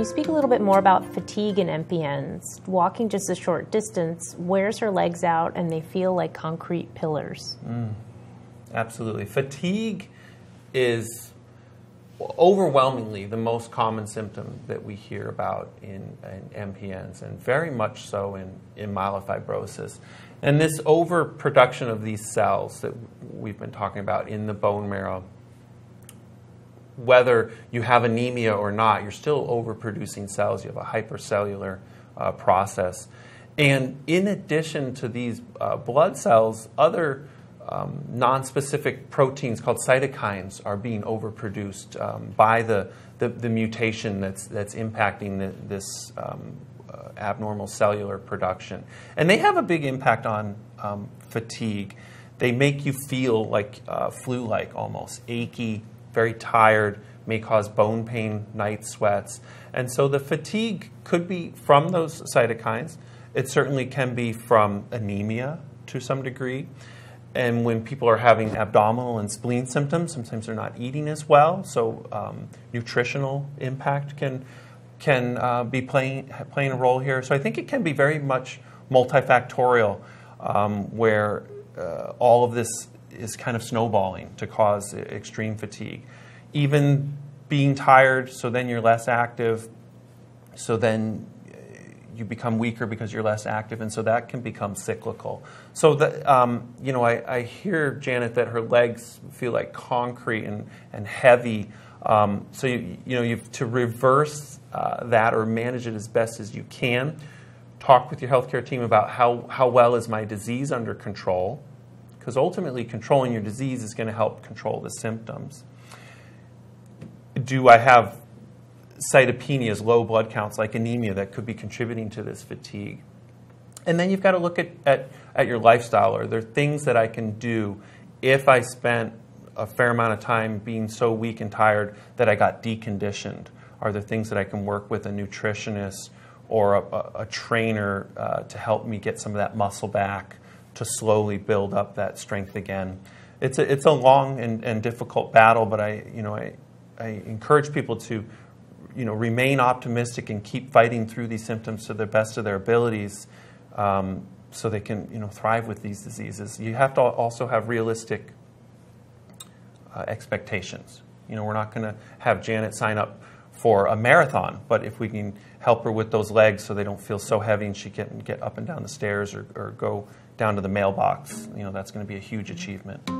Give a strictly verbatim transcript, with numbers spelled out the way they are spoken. you speak a little bit more about fatigue in M P Ns? Walking just a short distance wears her legs out and they feel like concrete pillars. Mm, absolutely. Fatigue is overwhelmingly the most common symptom that we hear about in, in M P Ns, and very much so in, in myelofibrosis. And this overproduction of these cells that we've been talking about in the bone marrow, whether you have anemia or not, you're still overproducing cells. You have a hypercellular uh, process. And in addition to these uh, blood cells, other Um, non-specific proteins called cytokines are being overproduced um, by the, the, the mutation that's, that's impacting the, this um, uh, abnormal cellular production. And they have a big impact on um, fatigue. They make you feel like uh, flu-like almost, achy, very tired, may cause bone pain, night sweats. And so the fatigue could be from those cytokines. It certainly can be from anemia to some degree. And when people are having abdominal and spleen symptoms, sometimes they're not eating as well. So um, nutritional impact can, can uh, be playing, playing a role here. So I think it can be very much multifactorial, um, where uh, all of this is kind of snowballing to cause extreme fatigue. Even being tired, so then you're less active, so then you become weaker because you're less active, and so that can become cyclical. So that, um, you know, I, I hear, Janet, that her legs feel like concrete and, and heavy. Um, so, you, you know, you have to reverse uh, that or manage it as best as you can. Talk with your healthcare team about how, how well is my disease under control, because ultimately controlling your disease is going to help control the symptoms. Do I have cytopenias, low blood counts like anemia, that could be contributing to this fatigue? And then you've got to look at, at, at your lifestyle. Are there things that I can do if I spent a fair amount of time being so weak and tired that I got deconditioned? Are there things that I can work with a nutritionist or a, a, a trainer uh, to help me get some of that muscle back, to slowly build up that strength again? It's a, it's a long and, and difficult battle, but I, you know, I, I encourage people to you know, remain optimistic and keep fighting through these symptoms to the best of their abilities, um, so they can, you know, thrive with these diseases. You have to also have realistic uh, expectations. You know, we're not going to have Janet sign up for a marathon, but if we can help her with those legs so they don't feel so heavy and she can get up and down the stairs or, or go down to the mailbox, you know, that's going to be a huge achievement.